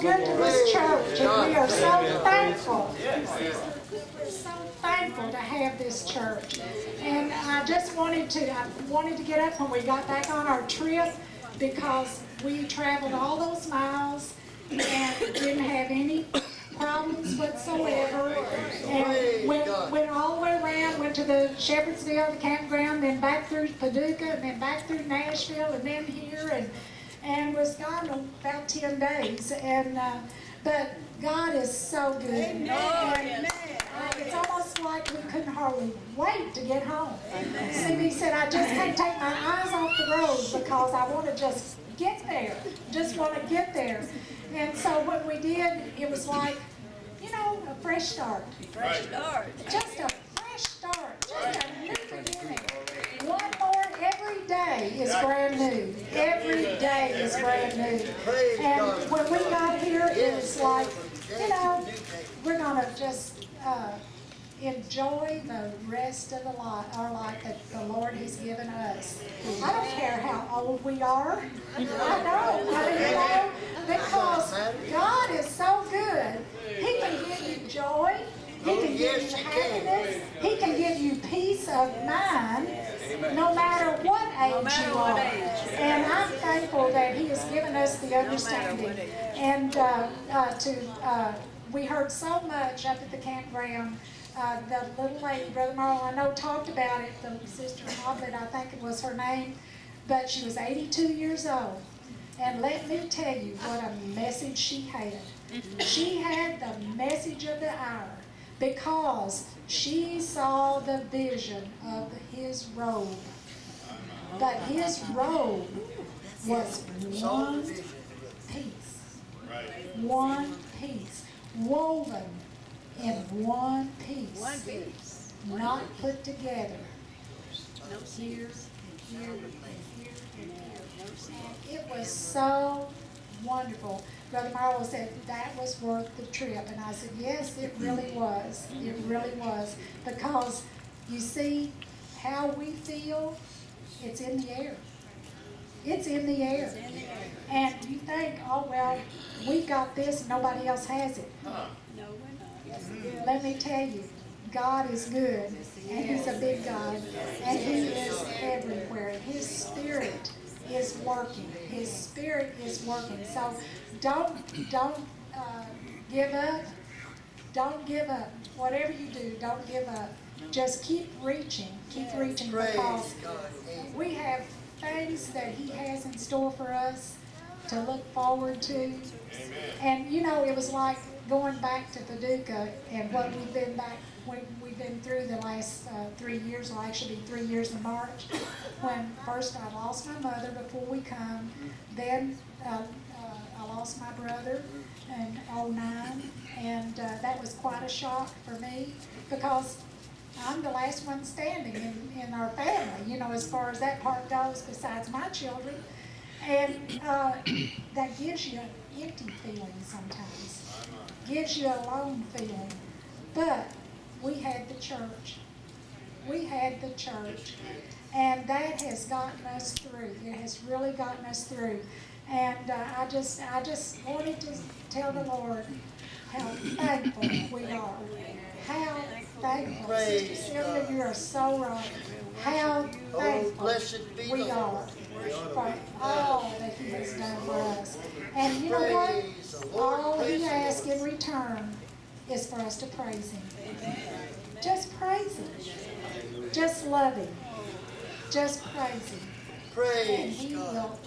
so good to this church, and we are so thankful. We're so thankful to have this church. And I just wanted to get up when we got back on our trip, because we traveled all those miles and didn't have any problems whatsoever, and went all the way around, went to the Shepherdsville, the campground, then back through Paducah, and then back through Nashville, and then here, and was gone about 10 days. And but God is so good. Amen. And it's almost like we couldn't hardly wait to get home. CB said, I just can't take my eyes off the road, because I want to just get there, just want to get there. And so what we did, it was like, you know, a fresh start. Fresh start. Just a fresh start. Just a new beginning. One more every day is brand new. Every day is brand new. And when we got here, it was like, you know, we're going to just enjoy the rest of our life that the Lord has given us. I don't care how old we are. I know. I know, because God is so good. He can give you joy. He can give you happiness. He can give you peace of mind, no matter what age you are. And I'm thankful that He has given us the understanding. And we heard so much up at the campground. The little lady, Brother Marlowe, I know, talked about it, the Sister Hobbit, I think it was her name, but she was 82 years old. And let me tell you what a message she had. She had the message of the hour, because she saw the vision of His robe. But His robe was one piece. One piece. Woven in one piece, not put together. No tears, and here, and here, and here. It was so wonderful. Brother Marlowe said that was worth the trip, and I said, yes, it really was. It really was, because you see how we feel. It's in the air. It's in the air. And you think, oh well, we got this, nobody else has it. Let me tell you, God is good, and He's a big God, and He is everywhere. His Spirit is working. His Spirit is working. So don't give up. Don't give up. Whatever you do, don't give up. Just keep reaching. Keep reaching, because we have things that He has in store for us to look forward to. And you know, it was like going back to Paducah, and what we've been through the last 3 years, well, actually 3 years in March, when first I lost my mother before we come, then I lost my brother in 2009, and that was quite a shock for me, because I'm the last one standing in our family, you know, as far as that part goes, besides my children. And that gives you an empty feeling sometimes. Gives you a lone feeling. But we had the church. We had the church. And that has gotten us through. It has really gotten us through. And I just wanted to tell the Lord how thankful we are. How thankful. Sister Sylvia, you are so right. How thankful we are for all that He has done for us. And you know what? All He asks in return is for us to praise Him. Just praise Him. Just love Him. Just praise Him. And He will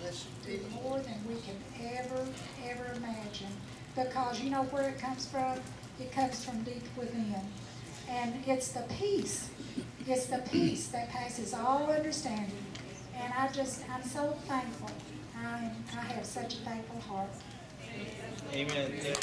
do more than we can ever imagine. Because you know where it comes from? It comes from deep within. And it's the peace. It's the peace that passes all understanding. And I'm so thankful. I have such a thankful heart. Amen.